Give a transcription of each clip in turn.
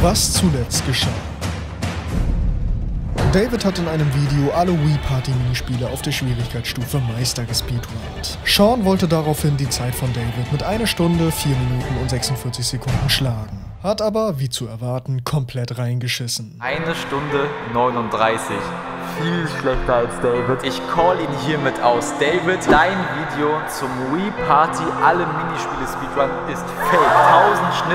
Was zuletzt geschah. David hat in einem Video alle Wii Party Minispiele auf der Schwierigkeitsstufe Meister gespeedrunnt. Sean wollte daraufhin die Zeit von David mit 1 Stunde, 4 Minuten und 46 Sekunden schlagen. Hat aber, wie zu erwarten, komplett reingeschissen. 1 Stunde 39. Viel schlechter als David. Ich call ihn hiermit aus. David, dein Video zum Wii Party, alle Minispiele Speedrun ist fake.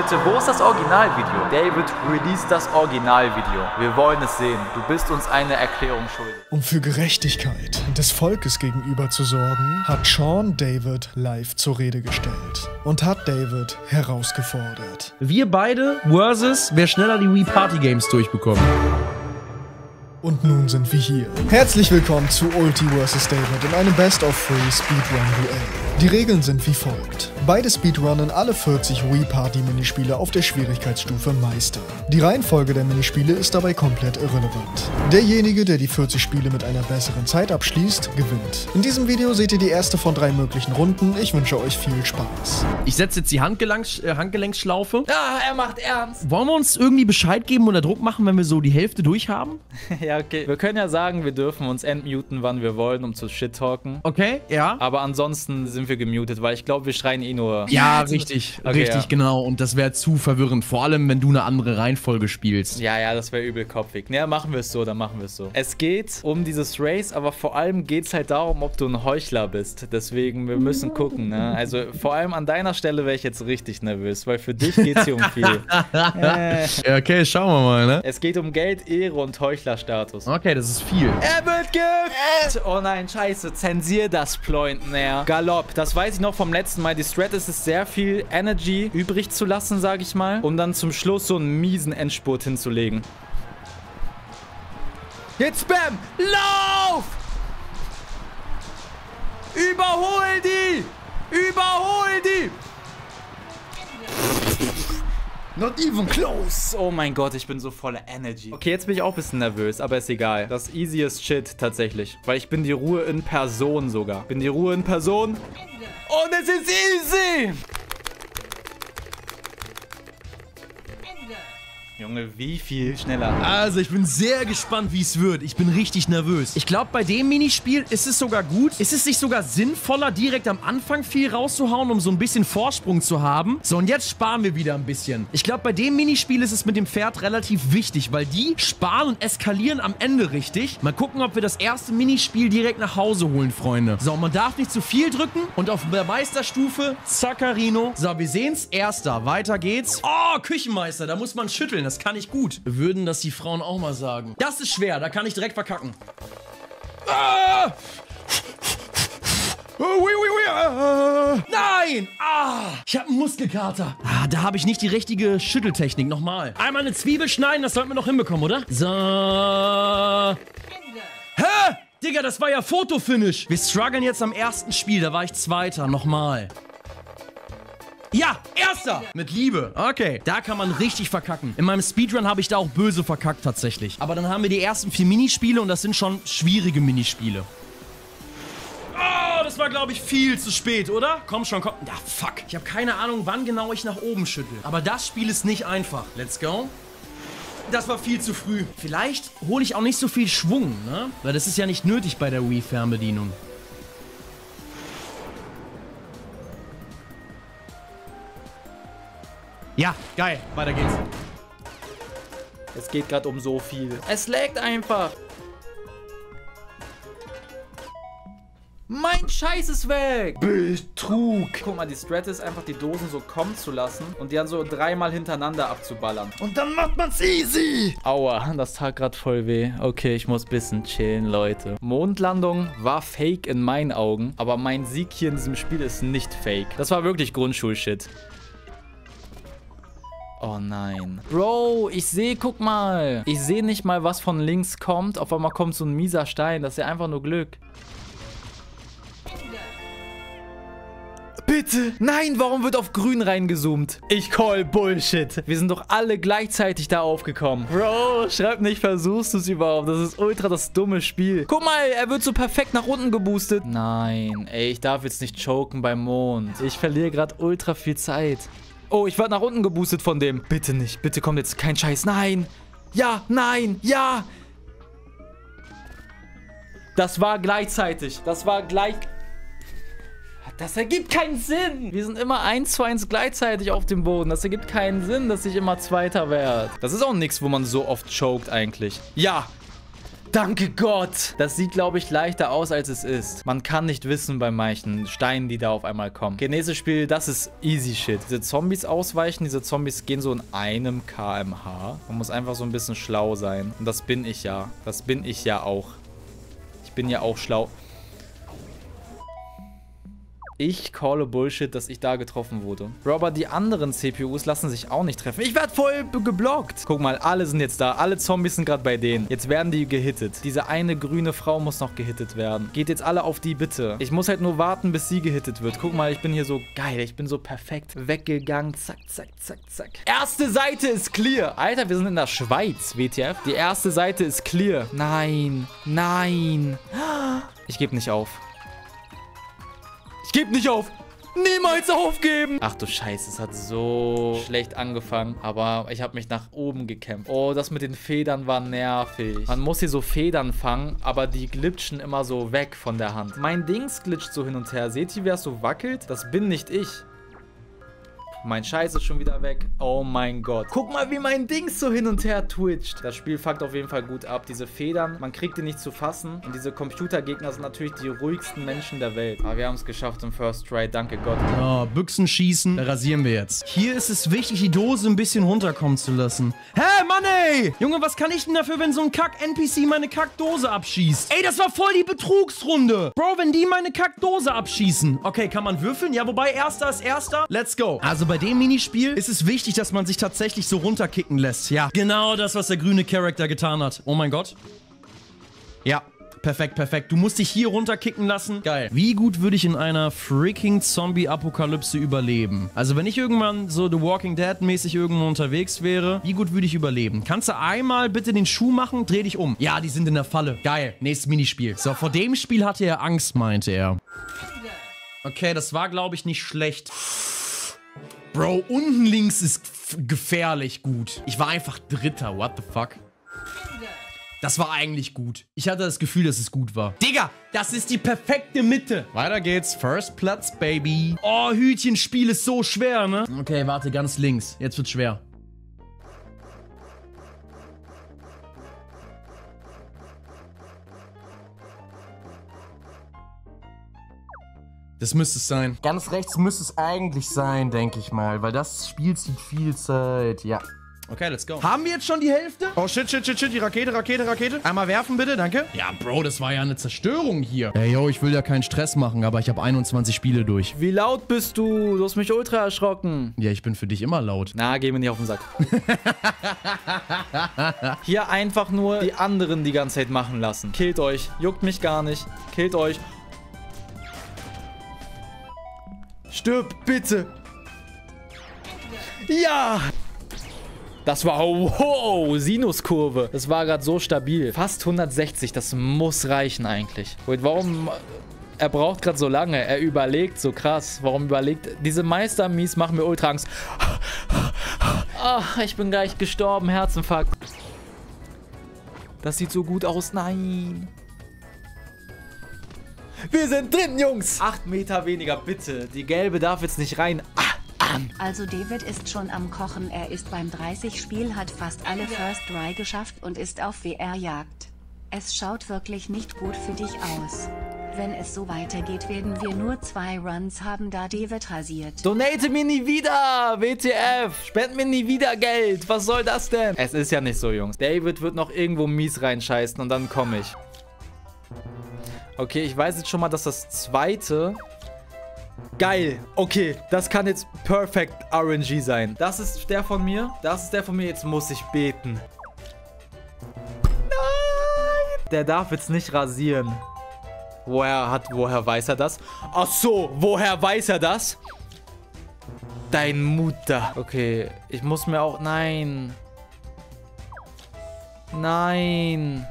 1000 Schnitte. Wo ist das Originalvideo? David, release das Originalvideo. Wir wollen es sehen. Du bist uns eine Erklärung schuldig. Um für Gerechtigkeit des Volkes gegenüber zu sorgen, hat Sean David live zur Rede gestellt und hat David herausgefordert. Wir beide versus, wer schneller die Wii Party Games durchbekommt. Und nun sind wir hier. Herzlich willkommen zu Ulti vs. David in einem Best-of-3-Speedrun-Duell. Die Regeln sind wie folgt. Beide speedrunnen alle 40 Wii-Party-Minispiele auf der Schwierigkeitsstufe Meister. Die Reihenfolge der Minispiele ist dabei komplett irrelevant. Derjenige, der die 40 Spiele mit einer besseren Zeit abschließt, gewinnt. In diesem Video seht ihr die erste von 3 möglichen Runden. Ich wünsche euch viel Spaß. Ich setze jetzt die Handgelenksschlaufe. Ah, er macht ernst. Wollen wir uns irgendwie Bescheid geben oder Druck machen, wenn wir so die Hälfte durch haben? Ja. Okay. Wir können ja sagen, wir dürfen uns entmuten, wann wir wollen, um zu shit-talken. Okay, ja. Aber ansonsten sind wir gemutet, weil ich glaube, wir schreien eh nur... Ja, richtig. Okay, richtig, ja. Genau. Und das wäre zu verwirrend. Vor allem, wenn du eine andere Reihenfolge spielst. Ja, ja, das wäre übel kopfig. Naja, machen wir es so, dann machen wir es so. Es geht um dieses Race, aber vor allem geht es halt darum, ob du ein Heuchler bist. Deswegen, wir müssen gucken, ne? Also, vor allem an deiner Stelle wäre ich jetzt richtig nervös, weil für dich geht es hier um viel. Okay, schauen wir mal, ne? Es geht um Geld, Ehre und Heuchlerstatus. Okay, das ist viel. Er wird gefickt! Oh nein, scheiße. Zensier das, Pleutner. Galopp. Das weiß ich noch vom letzten Mal. Die Strat ist es, sehr viel Energy übrig zu lassen, sag ich mal. Um dann zum Schluss so einen miesen Endspurt hinzulegen. Jetzt Spam! Lauf! Überhol die! Überhol die! Not even close. Oh mein Gott, ich bin so voller Energy. Okay, jetzt bin ich auch ein bisschen nervös, aber ist egal. Das ist easiest shit tatsächlich. Weil ich bin die Ruhe in Person sogar. Bin die Ruhe in Person. Und es ist easy. Junge, wie viel schneller? Also, ich bin sehr gespannt, wie es wird. Ich bin richtig nervös. Ich glaube, bei dem Minispiel ist es sogar gut. Ist es nicht sogar sinnvoller, direkt am Anfang viel rauszuhauen, um so ein bisschen Vorsprung zu haben? So, und jetzt sparen wir wieder ein bisschen. Ich glaube, bei dem Minispiel ist es mit dem Pferd relativ wichtig, weil die sparen und eskalieren am Ende richtig. Mal gucken, ob wir das erste Minispiel direkt nach Hause holen, Freunde. So, man darf nicht zu viel drücken. Und auf der Meisterstufe, Zaccarino. So, wir sehen's. Erster. Weiter geht's. Oh, Küchenmeister. Da muss man schütteln. Das kann ich gut. Würden das die Frauen auch mal sagen. Das ist schwer, da kann ich direkt verkacken. Ah! Nein! Ah! Ich habe einen Muskelkater. Ah, da habe ich nicht die richtige Schütteltechnik. Nochmal. Einmal eine Zwiebel schneiden, das sollten wir noch hinbekommen, oder? So. Hä? Digga, das war ja Fotofinish. Wir strugglen jetzt am ersten Spiel, da war ich Zweiter. Nochmal. Ja, Erster! Mit Liebe. Okay, da kann man richtig verkacken. In meinem Speedrun habe ich da auch böse verkackt tatsächlich. Aber dann haben wir die ersten 4 Minispiele und das sind schon schwierige Minispiele. Oh, das war, glaube ich, viel zu spät, oder? Komm schon, komm. Ja, fuck. Ich habe keine Ahnung, wann genau ich nach oben schüttel. Aber das Spiel ist nicht einfach. Let's go. Das war viel zu früh. Vielleicht hole ich auch nicht so viel Schwung, ne? Weil das ist ja nicht nötig bei der Wii-Fernbedienung. Ja, geil. Weiter geht's. Es geht gerade um so viel. Es laggt einfach. Mein Scheiß ist weg. Betrug. Guck mal, die Strat ist einfach, die Dosen so kommen zu lassen und die dann so 3-mal hintereinander abzuballern. Und dann macht man's easy. Aua, das tat gerade voll weh. Okay, ich muss ein bisschen chillen, Leute. Mondlandung war fake in meinen Augen, aber mein Sieg hier in diesem Spiel ist nicht fake. Das war wirklich Grundschulshit. Oh nein. Bro, ich sehe, guck mal. Ich sehe nicht mal, was von links kommt. Auf einmal kommt so ein mieser Stein. Das ist ja einfach nur Glück. Bitte. Nein, warum wird auf grün reingezoomt? Ich call Bullshit. Wir sind doch alle gleichzeitig da aufgekommen. Bro, schreib nicht, versuchst du es überhaupt. Das ist ultra das dumme Spiel. Guck mal, er wird so perfekt nach unten geboostet. Nein, ey, ich darf jetzt nicht choken beim Mond. Ich verliere gerade ultra viel Zeit. Oh, ich werde nach unten geboostet von dem. Bitte nicht. Bitte kommt jetzt kein Scheiß. Nein. Ja, nein, ja. Das war gleichzeitig. Das war gleich... Das ergibt keinen Sinn. Wir sind immer 1 zu 1 gleichzeitig auf dem Boden. Das ergibt keinen Sinn, dass ich immer Zweiter werde. Das ist auch nichts, wo man so oft choked eigentlich. Ja. Danke Gott. Das sieht, glaube ich, leichter aus, als es ist. Man kann nicht wissen bei manchen Steinen, die da auf einmal kommen. Okay, nächstes Spiel, das ist easy shit. Diese Zombies ausweichen. Diese Zombies gehen so in einem km/h. Man muss einfach so ein bisschen schlau sein. Und das bin ich ja. Das bin ich ja auch. Ich bin ja auch schlau. Ich calle Bullshit, dass ich da getroffen wurde. Aber die anderen CPUs lassen sich auch nicht treffen. Ich werde voll geblockt. Guck mal, alle sind jetzt da. Alle Zombies sind gerade bei denen. Jetzt werden die gehittet. Diese eine grüne Frau muss noch gehittet werden. Geht jetzt alle auf die, bitte. Ich muss halt nur warten, bis sie gehittet wird. Guck mal, ich bin hier so geil. Ich bin so perfekt weggegangen. Zack, zack, zack, zack. Erste Seite ist clear. Alter, wir sind in der Schweiz, WTF. Die erste Seite ist clear. Nein, nein. Ich gebe nicht auf. Gebt nicht auf! Niemals aufgeben! Ach du Scheiße, es hat so schlecht angefangen. Aber ich habe mich nach oben gekämpft. Oh, das mit den Federn war nervig. Man muss hier so Federn fangen, aber die glitschen immer so weg von der Hand. Mein Dings glitscht so hin und her. Seht ihr, wie das so wackelt? Das bin nicht ich. Mein Scheiß ist schon wieder weg. Oh mein Gott. Guck mal, wie mein Ding so hin und her twitcht. Das Spiel fuckt auf jeden Fall gut ab. Diese Federn, man kriegt die nicht zu fassen. Und diese Computergegner sind natürlich die ruhigsten Menschen der Welt. Aber wir haben es geschafft im First Try. Danke Gott. Oh, Büchsen schießen. Da rasieren wir jetzt. Hier ist es wichtig, die Dose ein bisschen runterkommen zu lassen. Hey, Mann, ey! Junge, was kann ich denn dafür, wenn so ein Kack-NPC meine Kackdose abschießt? Ey, das war voll die Betrugsrunde. Bro, wenn die meine Kackdose abschießen. Okay, kann man würfeln? Ja, wobei, erster ist erster. Let's go. Also, bei dem Minispiel ist es wichtig, dass man sich tatsächlich so runterkicken lässt. Ja, genau das, was der grüne Charakter getan hat. Oh mein Gott. Ja, perfekt, perfekt. Du musst dich hier runterkicken lassen. Geil. Wie gut würde ich in einer freaking Zombie-Apokalypse überleben? Also, wenn ich irgendwann so The Walking Dead-mäßig irgendwo unterwegs wäre, wie gut würde ich überleben? Kannst du einmal bitte den Schuh machen? Dreh dich um. Ja, die sind in der Falle. Geil. Nächstes Minispiel. So, vor dem Spiel hatte er Angst, meinte er. Okay, das war, glaube ich, nicht schlecht. Bro, unten links ist gefährlich gut. Ich war einfach Dritter, what the fuck? Das war eigentlich gut. Ich hatte das Gefühl, dass es gut war. Digga, das ist die perfekte Mitte. Weiter geht's. First Platz, Baby. Oh, Hütchenspiel ist so schwer, ne? Okay, warte, ganz links. Jetzt wird's schwer. Das müsste es sein. Ganz rechts müsste es eigentlich sein, denke ich mal. Weil das Spiel zieht viel Zeit. Ja. Okay, let's go. Haben wir jetzt schon die Hälfte? Oh, shit, shit, shit, shit. Die Rakete, Rakete, Rakete. Einmal werfen, bitte. Danke. Ja, Bro, das war ja eine Zerstörung hier. Ey, yo, ich will ja keinen Stress machen, aber ich habe 21 Spiele durch. Wie laut bist du? Du hast mich ultra erschrocken. Ja, ich bin für dich immer laut. Na, geh mir nicht auf den Sack. Hier einfach nur die anderen die ganze Zeit machen lassen. Killt euch. Juckt mich gar nicht. Killt euch. Stirb, bitte. Ja. Das war, wow, Sinuskurve. Das war gerade so stabil. Fast 160, das muss reichen eigentlich. Und warum, er braucht gerade so lange. Er überlegt so krass. Warum überlegt, diese Meistermies machen mir ultra Angst. Ach, ich bin gleich gestorben, Herzinfarkt. Das sieht so gut aus, nein. Wir sind drin, Jungs. 8 Meter weniger, bitte. Die gelbe darf jetzt nicht rein. Also David ist schon am Kochen. Er ist beim 30-Spiel, hat fast alle First Try geschafft und ist auf WR-Jagd. Es schaut wirklich nicht gut für dich aus. Wenn es so weitergeht, werden wir nur 2 Runs haben, da David rasiert. Donate mir nie wieder, WTF. Spend mir nie wieder Geld. Was soll das denn? Es ist ja nicht so, Jungs. David wird noch irgendwo mies reinscheißen und dann komme ich. Okay, ich weiß jetzt schon mal, dass das zweite... Geil. Okay, das kann jetzt perfect RNG sein. Das ist der von mir. Das ist der von mir. Jetzt muss ich beten. Nein! Der darf jetzt nicht rasieren. Woher weiß er das? Ach so, woher weiß er das? Deine Mutter. Okay, ich muss mir auch... Nein. Nein.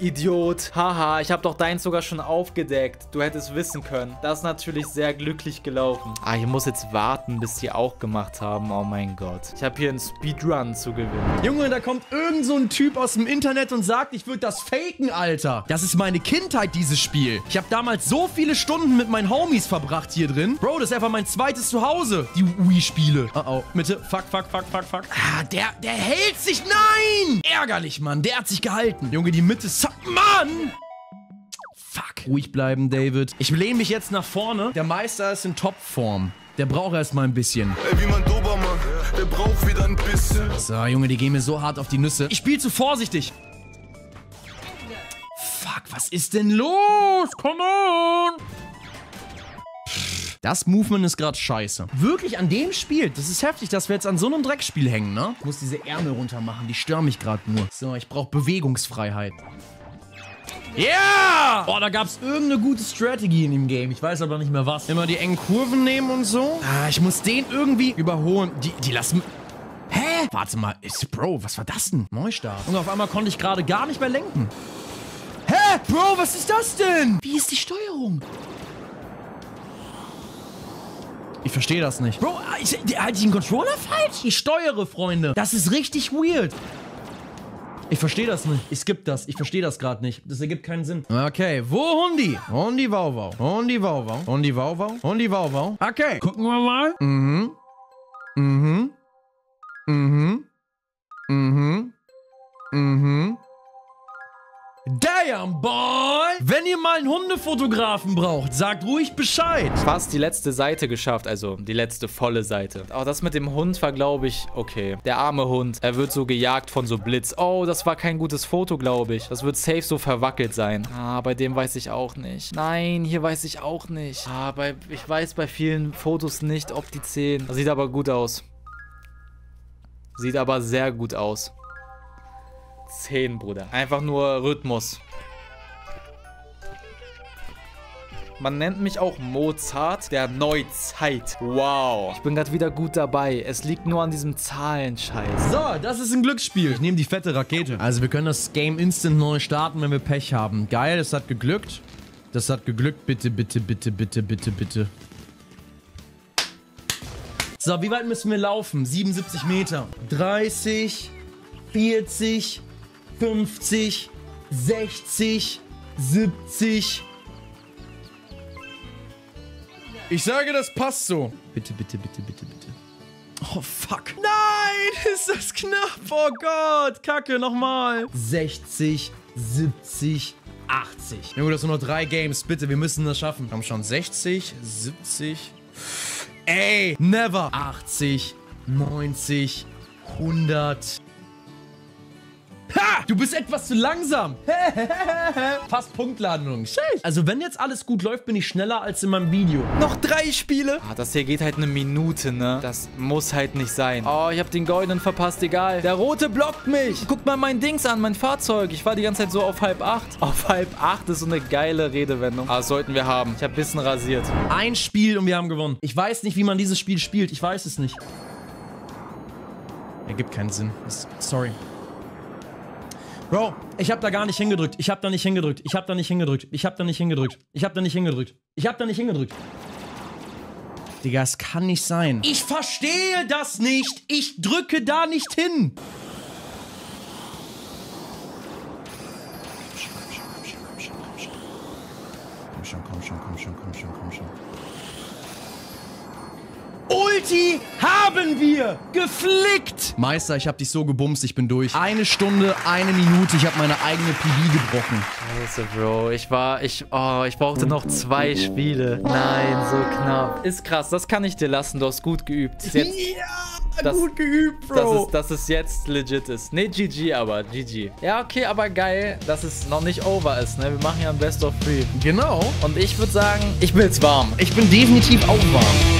Idiot. Haha, ich habe doch deins sogar schon aufgedeckt. Du hättest wissen können. Das ist natürlich sehr glücklich gelaufen. Ah, ich muss jetzt warten, bis die auch gemacht haben. Oh mein Gott. Ich habe hier einen Speedrun zu gewinnen. Junge, da kommt irgend so ein Typ aus dem Internet und sagt, ich würde das faken, Alter. Das ist meine Kindheit, dieses Spiel. Ich habe damals so viele Stunden mit meinen Homies verbracht hier drin. Bro, das ist einfach mein zweites Zuhause. Die Wii-Spiele. Oh, oh. Mitte. Fuck, fuck, fuck, fuck, fuck. Ah, der hält sich. Nein! Ärgerlich, Mann. Der hat sich gehalten. Junge, die Mitte. Mann! Fuck. Ruhig bleiben, David. Ich lehne mich jetzt nach vorne. Der Meister ist in Topform. Der braucht erstmal ein bisschen. Ey, wie mein Dobermann. Der braucht wieder ein bisschen. So, Junge, die gehen mir so hart auf die Nüsse. Ich spiele zu vorsichtig. Fuck, was ist denn los? Come on! Das Movement ist gerade scheiße. Wirklich an dem Spiel. Das ist heftig, dass wir jetzt an so einem Dreckspiel hängen, ne? Ich muss diese Ärmel runter machen. Die stören mich gerade nur. So, ich brauche Bewegungsfreiheit. Ja! Yeah! Boah, da gab's irgendeine gute Strategie in dem Game. Ich weiß aber nicht mehr was. Immer die engen Kurven nehmen und so. Ah, ich muss den irgendwie überholen. Die lassen... Hä? Warte mal. Bro, was war das denn? Neustart. Und auf einmal konnte ich gerade gar nicht mehr lenken. Hä? Bro, was ist das denn? Wie ist die Steuerung? Ich verstehe das nicht. Bro, halte ich den Controller falsch? Ich steuere, Freunde. Das ist richtig weird. Ich verstehe das nicht. Ich skippe das. Ich verstehe das gerade nicht. Das ergibt keinen Sinn. Okay, wo Hundi? Hundi Wauwau. Hundi Wauwau. Hundi Wauwau. Hundi Wauwau. Okay. Gucken wir mal. Mhm. Mhm. Mhm. Mhm. Mhm. Damn, boy! Wenn ihr mal einen Hundefotografen braucht, sagt ruhig Bescheid. Fast die letzte Seite geschafft, also die letzte volle Seite. Auch das mit dem Hund war, glaube ich, okay. Der arme Hund, er wird so gejagt von so Blitz. Oh, das war kein gutes Foto, glaube ich. Das wird safe so verwackelt sein. Ah, bei dem weiß ich auch nicht. Nein, hier weiß ich auch nicht. Ah, ich weiß bei vielen Fotos nicht, ob die 10. Das sieht aber gut aus. Sieht aber sehr gut aus. 10, Bruder. Einfach nur Rhythmus. Man nennt mich auch Mozart der Neuzeit. Wow. Ich bin gerade wieder gut dabei. Es liegt nur an diesem Zahlenscheiß. So, das ist ein Glücksspiel. Ich nehme die fette Rakete. Also wir können das Game instant neu starten, wenn wir Pech haben. Geil, das hat geglückt. Das hat geglückt. Bitte, bitte, bitte, bitte, bitte, bitte. So, wie weit müssen wir laufen? 77 Meter. 30... 40, 50, 60, 70. Ich sage, das passt so. Bitte, bitte, bitte, bitte, bitte. Oh, fuck. Nein, ist das knapp. Oh Gott, Kacke, nochmal. 60, 70, 80. Junge, das sind noch 3 Games. Bitte, wir müssen das schaffen. Komm schon, 60, 70. Ey, never. 80, 90, 100. Ha! Du bist etwas zu langsam. Fast Punktlandung. Scheiße. Also wenn jetzt alles gut läuft, bin ich schneller als in meinem Video. Noch 3 Spiele. Ah, das hier geht halt 1 Minute, ne? Das muss halt nicht sein. Oh, ich habe den goldenen verpasst. Egal. Der rote blockt mich. Guck mal mein Dings an, mein Fahrzeug. Ich war die ganze Zeit so auf halb 8. Auf halb 8 ist so eine geile Redewendung. Ah, das sollten wir haben. Ich habe ein bisschen rasiert. Ein Spiel und wir haben gewonnen. Ich weiß nicht, wie man dieses Spiel spielt. Ich weiß es nicht. Ergibt keinen Sinn. Sorry. Bro, ich hab da gar nicht hingedrückt. Ich hab da nicht hingedrückt. Ich hab da nicht hingedrückt. Ich hab da nicht hingedrückt. Ich hab da nicht hingedrückt. Ich hab da nicht hingedrückt. Digga, es kann nicht sein. Ich verstehe das nicht. Ich drücke da nicht hin. Komm schon, komm schon, komm schon, komm schon, komm schon. Ulti haben wir geflickt. Meister, ich hab dich so gebumst, ich bin durch. 1 Stunde, 1 Minute, ich hab meine eigene PB gebrochen. Scheiße, Bro. Ich brauchte noch 2 Spiele. Nein, so knapp. Ist krass, das kann ich dir lassen, du hast gut geübt. Jetzt, ja, gut geübt, Bro. Dass es jetzt legit ist. Ne, GG aber, GG. Ja, okay, aber geil, dass es noch nicht over ist, ne? Wir machen ja ein Best of 3. Genau. Und ich würde sagen, ich bin jetzt warm. Ich bin definitiv auch warm.